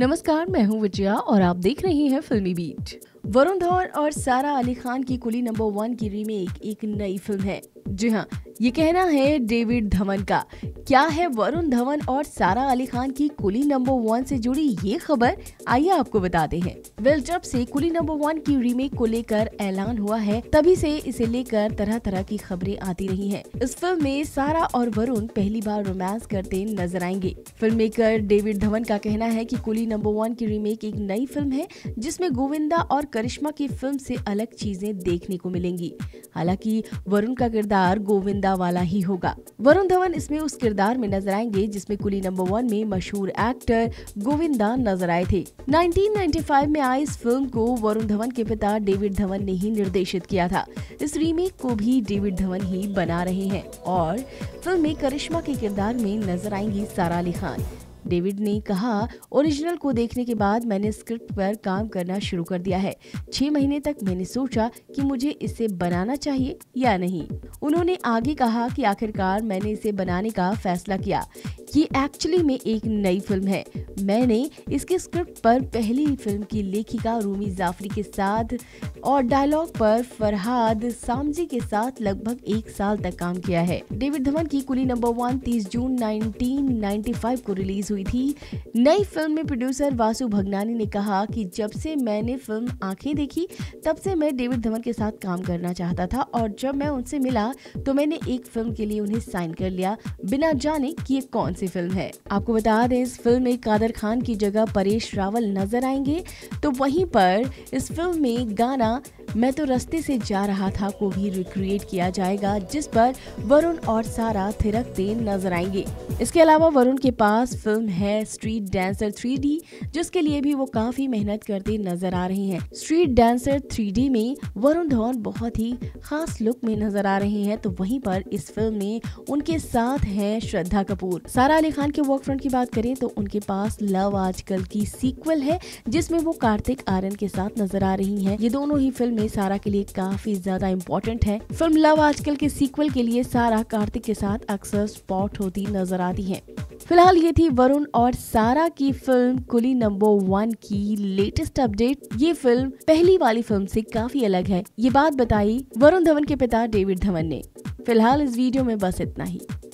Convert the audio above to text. नमस्कार, मैं हूं विजया और आप देख रही हैं फिल्मी बीट। वरुण धवन और सारा अली खान की कुली नंबर वन की रीमेक एक नई फिल्म है। जी हाँ, ये कहना है डेविड धवन का। क्या है वरुण धवन और सारा अली खान की कुली नंबर वन से जुड़ी ये खबर, आइए आपको बताते हैं। जब से कुली नंबर वन की रीमेक को लेकर ऐलान हुआ है, तभी से इसे लेकर तरह तरह की खबरें आती रही हैं। इस फिल्म में सारा और वरुण पहली बार रोमांस करते नजर आएंगे। फिल्म मेकर डेविड धवन का कहना है कि कुली नंबर वन की रीमेक एक नई फिल्म है जिसमें गोविंदा और करिश्मा की फिल्म से अलग चीजें देखने को मिलेंगी। हालांकि वरुण का किरदार गोविंदा वाला ही होगा। वरुण धवन इसमें उस किरदार में नजर आएंगे जिसमें कुली नंबर वन में मशहूर एक्टर गोविंदा नजर आए थे। 1995 में आई इस फिल्म को वरुण धवन के पिता डेविड धवन ने ही निर्देशित किया था। इस रीमेक को भी डेविड धवन ही बना रहे हैं और फिल्म में करिश्मा के किरदार में नजर आएंगी सारा अली खान। डेविड ने कहा, ओरिजिनल को देखने के बाद मैंने स्क्रिप्ट पर काम करना शुरू कर दिया है। 6 महीने तक मैंने सोचा कि मुझे इसे बनाना चाहिए या नहीं। उन्होंने आगे कहा कि आखिरकार मैंने इसे बनाने का फैसला किया। ये एक्चुअली में एक नई फिल्म है। मैंने इसके स्क्रिप्ट पर पहली फिल्म की लेखिका रूमी जाफरी के साथ और डायलॉग पर फरहाद सामजी के साथ लगभग 1 साल तक काम किया है। डेविड धवन की कुली नंबर वन 30 जून 1995 को रिलीज हुई थी। नई फिल्म में प्रोड्यूसर वासु भगनानी ने कहा कि जब से मैंने फिल्म आंखें देखी, तब से मैं डेविड धवन के साथ काम करना चाहता था और जब मैं उनसे मिला तो मैंने एक फिल्म के लिए उन्हें साइन कर लिया, बिना जाने कि ये कौन सी फिल्म है। आपको बता दें, इस फिल्म में काद खान की जगह परेश रावल नजर आएंगे। तो वहीं पर इस फिल्म में गाना मैं तो रास्ते से जा रहा था को भी रिक्रिएट किया जाएगा, जिस पर वरुण और सारा थिरकते नजर आएंगे। इसके अलावा वरुण के पास फिल्म है स्ट्रीट डांसर 3डी, जिसके लिए भी वो काफी मेहनत करते नजर आ रहे हैं। स्ट्रीट डांसर 3डी में वरुण धवन बहुत ही खास लुक में नजर आ रहे हैं। तो वहीं पर इस फिल्म में उनके साथ है श्रद्धा कपूर। सारा अली खान के वर्क फ्रंट की बात करें तो उनके पास लव आजकल की सीक्वल है जिसमें वो कार्तिक आर्यन के साथ नजर आ रही है। ये दोनों ही फिल्म सारा के लिए काफी ज्यादा इम्पोर्टेंट है। फिल्म लव आजकल के सीक्वल के लिए सारा कार्तिक के साथ अक्सर स्पॉट होती नजर आती है। फिलहाल ये थी वरुण और सारा की फिल्म कुली नंबर वन की लेटेस्ट अपडेट। ये फिल्म पहली वाली फिल्म से काफी अलग है, ये बात बताई वरुण धवन के पिता डेविड धवन ने। फिलहाल इस वीडियो में बस इतना ही।